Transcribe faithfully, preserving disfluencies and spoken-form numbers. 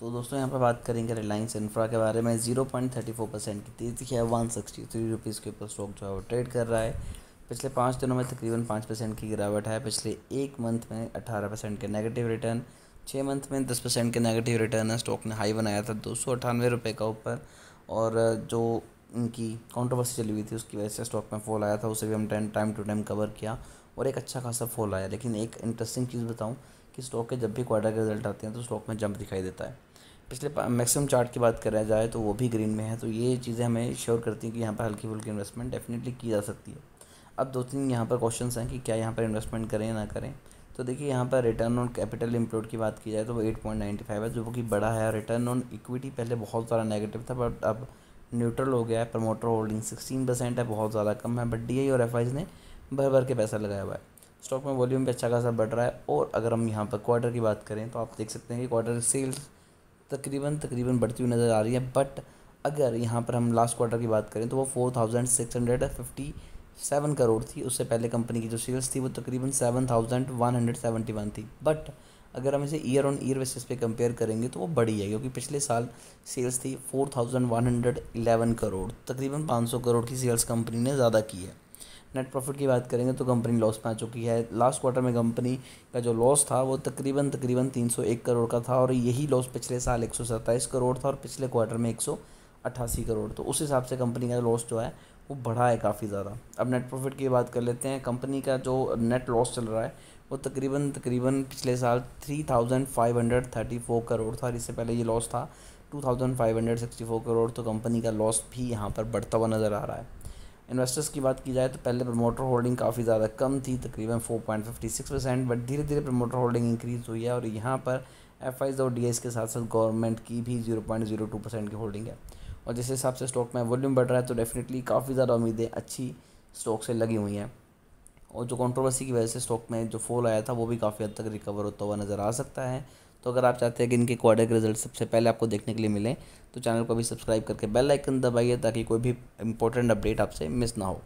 तो दोस्तों यहाँ पर बात करेंगे रिलायंस इंफ्रा के बारे में। Zero point thirty four percent की तेज़ी है, वन सिक्सटी थ्री रुपीज़ के ऊपर स्टॉक जो है वो ट्रेड कर रहा है। पिछले पाँच दिनों में तकरीबन पाँच परसेंट की गिरावट है। पिछले एक मंथ में अठारह परसेंट के नेगेटिव रिटर्न, छः मंथ में दस परसेंट के नेगेटिव रिटर्न है। स्टॉक ने हाई बनाया था दो सौ अट्ठानवे रुपये का ऊपर, और जो इनकी कंट्रोवर्सी चली हुई थी उसकी वजह से स्टॉक में फॉल आया था, उसे भी हम टाइम टू टाइम कवर किया और एक अच्छा खासा फॉल आया। लेकिन एक इंटरेस्टिंग चीज़ बताऊँ कि स्टॉक के जब भी क्वार्टर के रिजल्ट आते हैं तो स्टॉक में जंप दिखाई देता है। पिछले मैक्सिमम चार्ट की बात करा जाए तो वो भी ग्रीन में है, तो ये चीज़ें हमें श्योर करती हैं कि यहाँ पर हल्की फुल्की इन्वेस्टमेंट डेफिनेटली की जा सकती है। अब दो तीन यहाँ पर क्वेश्चंस हैं कि क्या यहाँ पर इन्वेस्टमेंट करें या ना करें। तो देखिए यहाँ पर रिटर्न ऑन कैपिटल एम्प्लॉयड की बात की जाए तो वो एट पॉइंट नाइन फाइव है, जो कि बड़ा है। रिटर्न ऑन इक्विटी पहले बहुत ज़्यादा नेगेटिव था बट अब न्यूट्रल हो गया है। प्रमोटर होल्डिंग सिक्सटीन परसेंट है, बहुत ज़्यादा कम है, बट डी आई और एफ आईज़ ने भर भर के पैसा लगाया हुआ है। स्टॉक में वॉल्यूम भी अच्छा खासा बढ़ रहा है। और अगर हम यहाँ पर क्वार्टर की बात करें तो आप देख सकते हैं कि क्वार्टर सेल्स तकरीबन तकरीबन बढ़ती हुई नज़र आ रही है। बट अगर यहाँ पर हम लास्ट क्वार्टर की बात करें तो वो four thousand six hundred fifty seven crore थी। उससे पहले कंपनी की जो सेल्स थी वो तकरीबन seven thousand one hundred seventy one थी। बट अगर हम इसे ईयर ऑन ईयर बेसिस पे कंपेयर करेंगे तो वो बढ़ी है, क्योंकि पिछले साल सेल्स थी four thousand one hundred eleven crore, तकरीबन पाँच सौ करोड़ की सेल्स कंपनी ने ज़्यादा की है। नेट प्रॉफिट की बात करेंगे तो कंपनी लॉस में आ चुकी है। लास्ट क्वार्टर में कंपनी का जो लॉस था वो तकरीबन तकरीबन तीन सौ एक करोड़ का था, और यही लॉस पिछले साल एक सौ सत्ताईस करोड़ था और पिछले क्वार्टर में एक सौ अट्ठासी करोड़। तो उस हिसाब से कंपनी का लॉस जो है वो बढ़ा है काफ़ी ज़्यादा। अब नेट प्रॉफिट की बात कर लेते हैं। कंपनी का जो नेट लॉस चल रहा है वो तकरीबन तकरीबन पिछले साल three thousand five hundred thirty four crore था, और इससे पहले ये लॉस था two thousand five hundred sixty four crore. तो कंपनी का लॉस भी यहाँ पर बढ़ता हुआ नज़र आ रहा है। इन्वेस्टर्स की बात की जाए तो पहले प्रमोटर होल्डिंग काफ़ी ज़्यादा कम थी, तकरीबन four point fifty six percent, but धीरे धीरे प्रमोटर होल्डिंग इंक्रीज़ हुई है। और यहाँ पर एफ आईज और डी आईज के साथ साथ गवर्नमेंट की भी zero point zero two percent की होल्डिंग है। और जिस हिसाब से स्टॉक में वॉल्यूम बढ़ रहा है तो डेफिनेटली काफ़ी ज़्यादा उम्मीदें अच्छी स्टॉक से लगी हुई हैं। और जो कंट्रोवर्सी की वजह से स्टॉक में जो फॉल आया था वो भी काफ़ी हद तक रिकवर होता हुआ नज़र आ सकता है। तो अगर आप चाहते हैं कि इनके क्वार्टर के रिजल्ट सबसे पहले आपको देखने के लिए मिलें तो चैनल को भी सब्सक्राइब करके बेल आइकन दबाइए, ताकि कोई भी इंपॉर्टेंट अपडेट आपसे मिस ना हो।